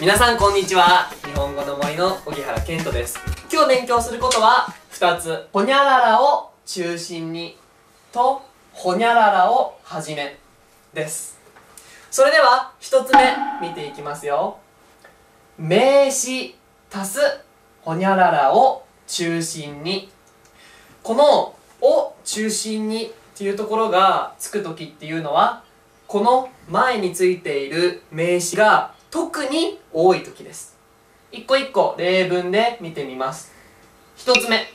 皆さんこんにちは。日本語の森の荻原健人です。今日勉強することは2つ、ほにゃららを中心にとほにゃららをはじめです。それでは1つ目見ていきますよ。名詞足すほにゃららを中心に。このを中心にっていうところがつくときっていうのは、この前についている名詞が特に多い時です。一個一個例文で見てみます。1つ目、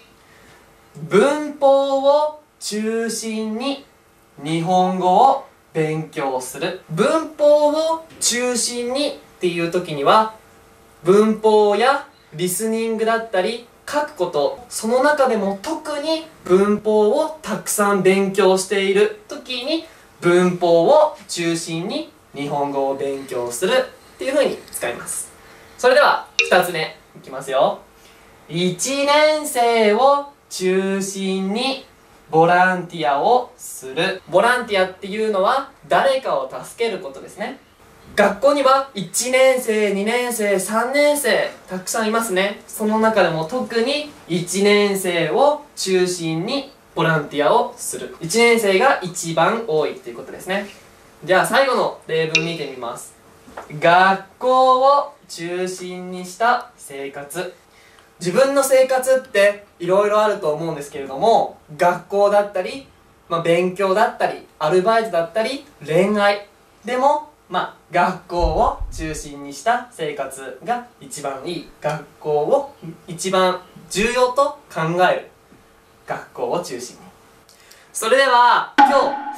文法を中心に日本語を勉強する。文法を中心にっていう時には、文法やリスニングだったり書くこと、その中でも特に文法をたくさん勉強している時に、文法を中心に日本語を勉強するっていう風に使います。それでは2つ目いきますよ。1年生を中心にボランティアをする。ボランティアっていうのは誰かを助けることですね。学校には1年生、2年生、3年生たくさんいますね。その中でも特に1年生を中心にボランティアをする。1年生が一番多いっていうことですね。じゃあ最後の例文見てみます。学校を中心にした生活。自分の生活っていろいろあると思うんですけれども、学校だったり、勉強だったり、アルバイトだったり、恋愛でも、学校を中心にした生活が一番いい。学校を一番重要と考える。学校を中心に。それでは今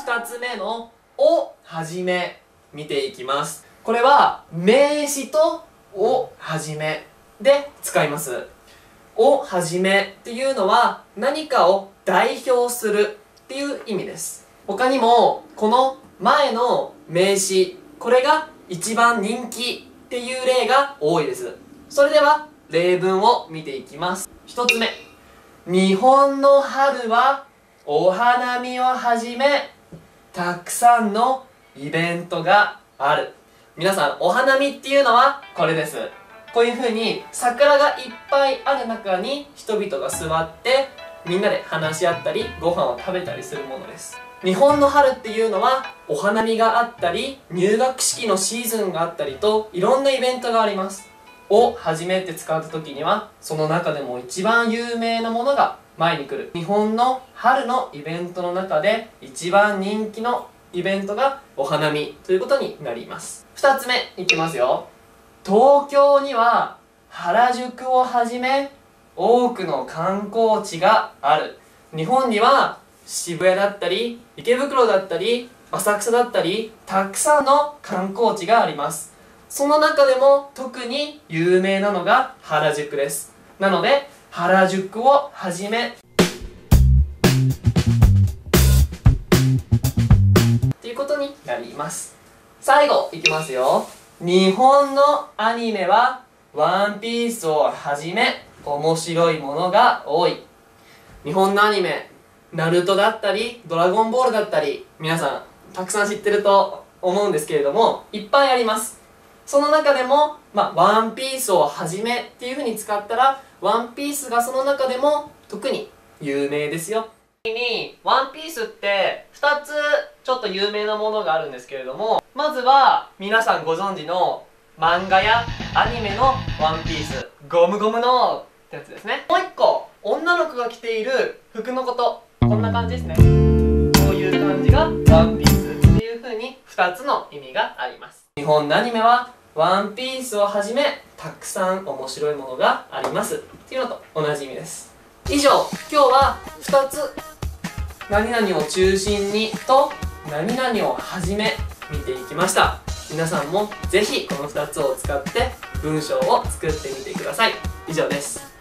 日2つ目の「をはじめ」見ていきます。これは名詞と「をはじめ」で使います。をはじめっていうのは何かを代表するっていう意味です。他にもこの前の名詞、これが一番人気っていう例が多いです。それでは例文を見ていきます。1つ目、日本の春はお花見をはじめたくさんのイベントがある。皆さん、お花見っていうのはこれです。こういう風に桜がいっぱいある中に人々が座ってみんなで話し合ったりご飯を食べたりするものです。日本の春っていうのはお花見があったり入学式のシーズンがあったりといろんなイベントがあります。をはじめって使った時には、その中でも一番有名なものが前に来る。日本の春のイベントの中で一番人気のイベントがお花見ということになります。2つ目いきますよ。東京には原宿をはじめ多くの観光地がある。日本には渋谷だったり池袋だったり浅草だったりたくさんの観光地があります。その中でも特に有名なのが原宿です。なので原宿をはじめっていうことになります。最後いきますよ。日本のアニメはワンピースをはじめ面白いものが多い。日本のアニメ、NARUTOだったりドラゴンボールだったり、皆さんたくさん知ってると思うんですけれども、いっぱいあります。その中でも、ワンピースをはじめっていう風に使ったら、ワンピースがその中でも特に有名ですよ。次に、ワンピースって2つちょっと有名なものがあるんですけれども、まずは皆さんご存知の漫画やアニメのワンピース、ゴムゴムのってやつですね。もう1個、女の子が着ている服のこと、こんな感じですね。こういう感じがワンピースっていう風に2つの意味があります。日本のアニメはワンピースをはじめたくさん面白いものがありますっていうのと同じ意味です。以上、今日は2つ、何々を中心にと何々をはじめ見ていきました。皆さんもぜひこの2つを使って文章を作ってみてください。以上です。